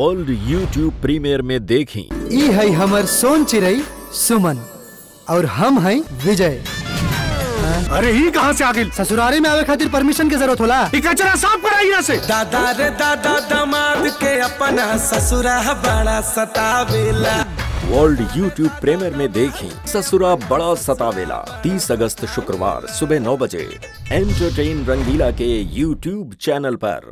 World YouTube premiere में देखी। ई है हमर सोन चिरई सुमन और हम हैं विजय। अरे ही कहाँ से आ गई? ससुरारी में आवे खातिर परमिशन के जरूरत होला। ई कचरा साफ कराई ना से। दादा रे दादा दामाद के अपना ससुरा बड़ा सतावेला। वर्ल्ड यूट्यूब प्रीमियर में देखें ससुरा बड़ा सतावेला 30 अगस्त शुक्रवार सुबह 9 बजे एंटरटेन रंगीला के यूट्यूब चैनल पर।